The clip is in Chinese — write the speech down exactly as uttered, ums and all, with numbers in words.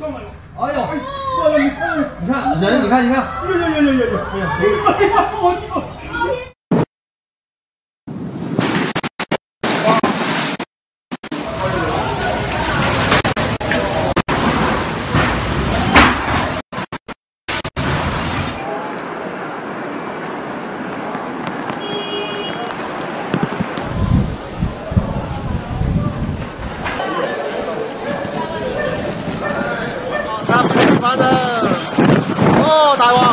上来了！哎呦，过来你过来，你看人，你看你看，呦呦呦呦呦呦！哎呀，我操！打我！